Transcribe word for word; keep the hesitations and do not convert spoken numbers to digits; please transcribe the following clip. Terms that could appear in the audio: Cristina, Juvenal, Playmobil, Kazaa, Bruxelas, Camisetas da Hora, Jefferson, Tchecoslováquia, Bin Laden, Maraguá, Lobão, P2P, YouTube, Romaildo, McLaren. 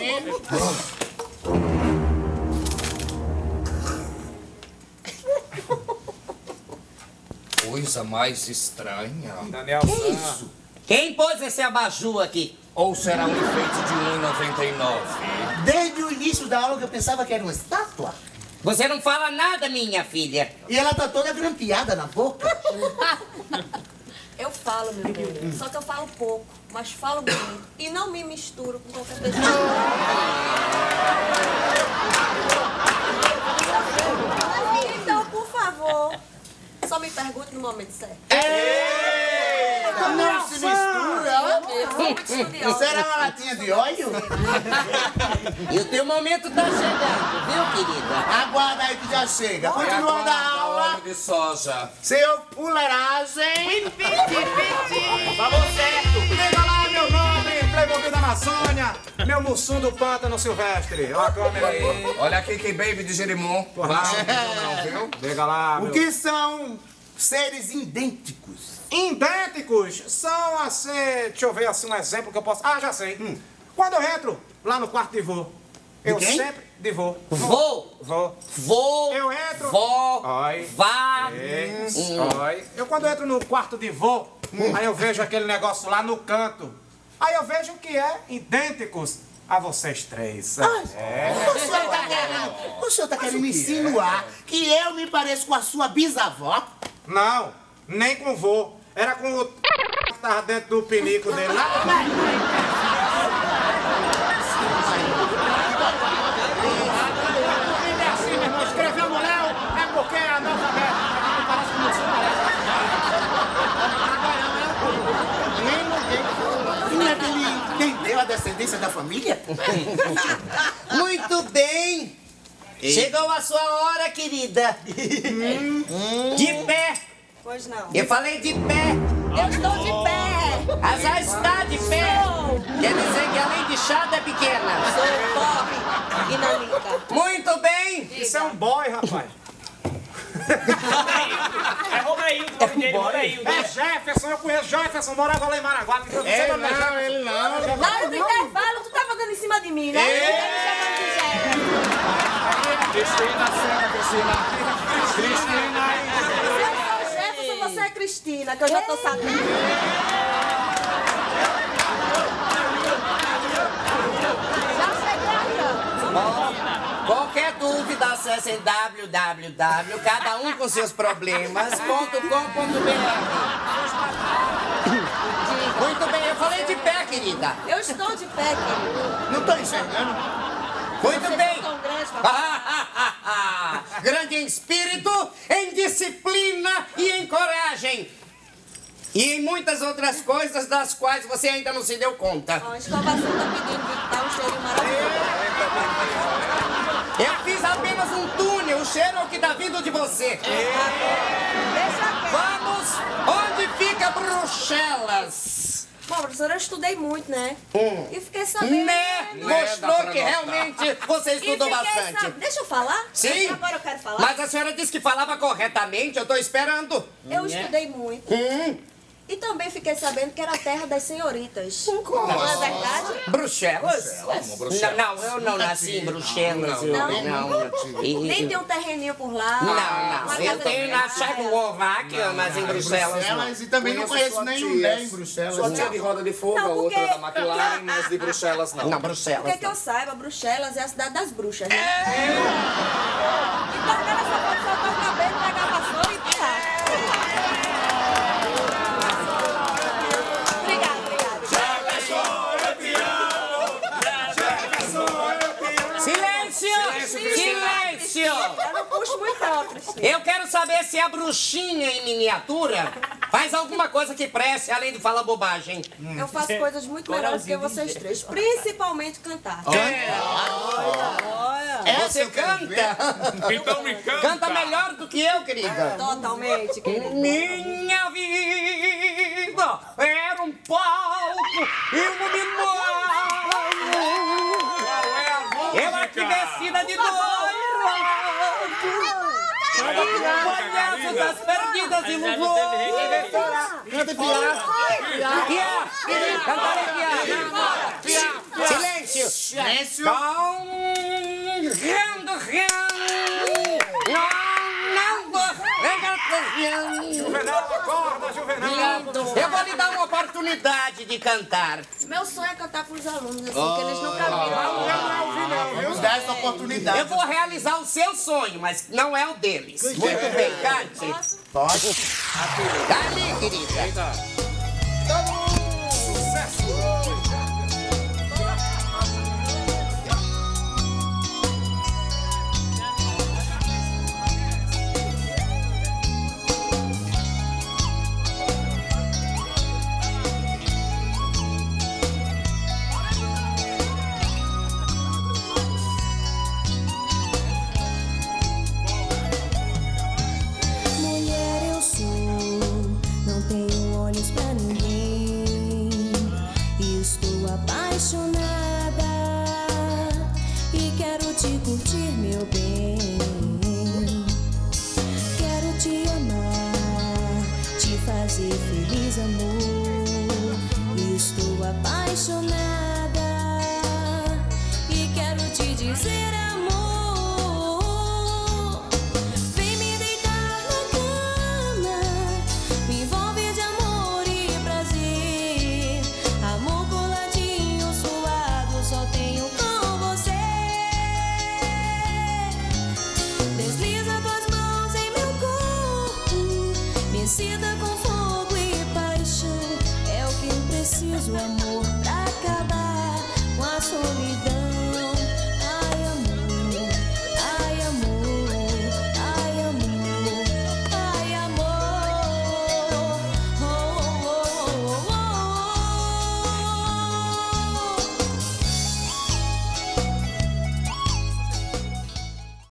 você. Coisa mais estranha. Daniel, que é isso? Quem pôs esse abajur aqui? Ou será um efeito de um vírgula noventa e nove? Desde o início da aula que eu pensava que era uma estátua. Você não fala nada, minha filha. E ela tá toda grampeada na boca. Eu falo, meu bem. Só que eu falo pouco, mas falo bem. E não me misturo com qualquer pessoa. Então, por favor, só me pergunte no momento certo. Eita, não se mistura, ó. Será uma latinha de óleo? E o teu momento tá chegando, viu, querida? Aguarda aí que já chega. Continuando a aula de soja. Seu fuleiragem. Vamos certo. Pega lá meu nome, Playmobil da Amazônia. Meu mussum do pântano silvestre. Ó a câmera aí. Olha aqui que baby de Jerimum. Não, não, viu? Pega lá. O meu... que são seres idênticos? Idênticos? São a ser... Deixa eu ver assim um exemplo que eu posso... Ah, já sei. Hum. Quando eu entro lá no quarto de vô, eu de sempre de vô. Vô? Vô. Vô. Eu entro. Vô. Oi. Vá. Yes. Hum. Oi. Eu quando eu entro no quarto de vô, hum. aí eu vejo aquele negócio lá no canto. Aí eu vejo que é idênticos a vocês três. Ah, é. O senhor tá querendo, o senhor tá querendo me insinuar é? que eu me pareço com a sua bisavó? Não, nem com vô. Era com o que tava dentro do pinico dele lá. A descendência da família? Muito bem! Ei. Chegou a sua hora, querida! Hum. De pé! Pois não. Eu falei de pé! Eu estou de pé! Ah, já está de pé! Quer dizer que além de chata é pequena! Sou pobre! Muito bem! Diga. Isso é um boy, rapaz! É Romaildo, é o nome dele, Romaildo. É Jefferson, eu conheço Jefferson, morava lá em Maraguá. Não, ele não. Lá no intervalo, tu tava dando em cima de mim, né? Cristina, senta, Cristina. Cristina. Eu sou Jefferson, você é Cristina, que eu já tô sabendo. Qualquer dúvida, acesse w w w ponto cada um com seus problemas ponto com ponto b r. Muito bem, eu falei de pé, querida. Eu estou de pé, querida. Não estou enxergando. Muito bem. Grande em espírito, em disciplina e em coragem. E em muitas outras coisas das quais você ainda não se deu conta. Ó, a escovação está pedindo que dá um cheiro maravilhoso. Eu fiz apenas um túnel, o cheiro é o que tá vindo de você. Vamos, onde fica Bruxelas? Bom, professora, eu estudei muito, né? Hum. E fiquei sabendo... Né? Mostrou que realmente você estudou bastante. Sab... Deixa eu falar? Sim. Agora eu quero falar. Mas a senhora disse que falava corretamente, eu tô esperando. Eu estudei muito. Hum. E também fiquei sabendo que era a terra das senhoritas. Como? Não é verdade? Bruxelas. Bruxelas. Não, não, eu não nasci em Bruxelas. Não, não, não. não. E... Nem tem um terreninho por lá. Não, não. Eu tenho na Tchecoslováquia, mas em Bruxelas. Bruxelas não. E também não conheço nenhum né em Bruxelas. Só tinha de roda de fogo, não, porque... a outra da McLaren, mas de Bruxelas não. Não, Bruxelas. Porque que eu saiba, Bruxelas é a cidade das bruxas, né? É. Então, ela só pode soltar o cabelo, pegar a vassoura e tirar. Eu não puxo muito alto, Cristina. Eu quero saber se a bruxinha em miniatura faz alguma coisa que preste, além de falar bobagem. Eu faço coisas muito melhores que vocês três, principalmente cantar. É. Olha, olha. Você canta? Então me canta. Canta melhor do que eu, querida. Totalmente, querida. Minha vida era um palco iluminado. Eu aqui vestida de novo. Palhaços das perdidas e luvou! Canta piá! Piá! Piá! Canta piá! Piá! Silêncio! Silêncio! Rendo, rendo! Não, não vou... Juvenal, acorda, Juvenal! Eu vou lhe dar uma oportunidade de cantar. Meu sonho é cantar pros alunos, assim, oh, que eles nunca viram. Vamos dar essa oportunidade. Eu vou realizar o seu sonho, mas não é o deles. Muito bem, cante. Pode. Dá-lhe, querida.